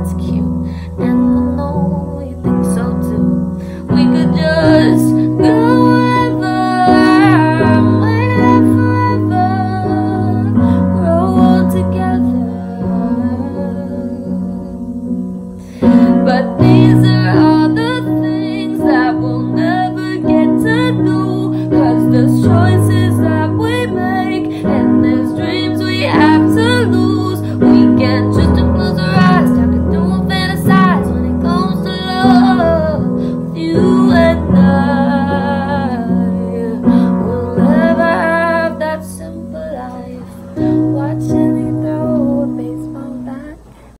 Let's keep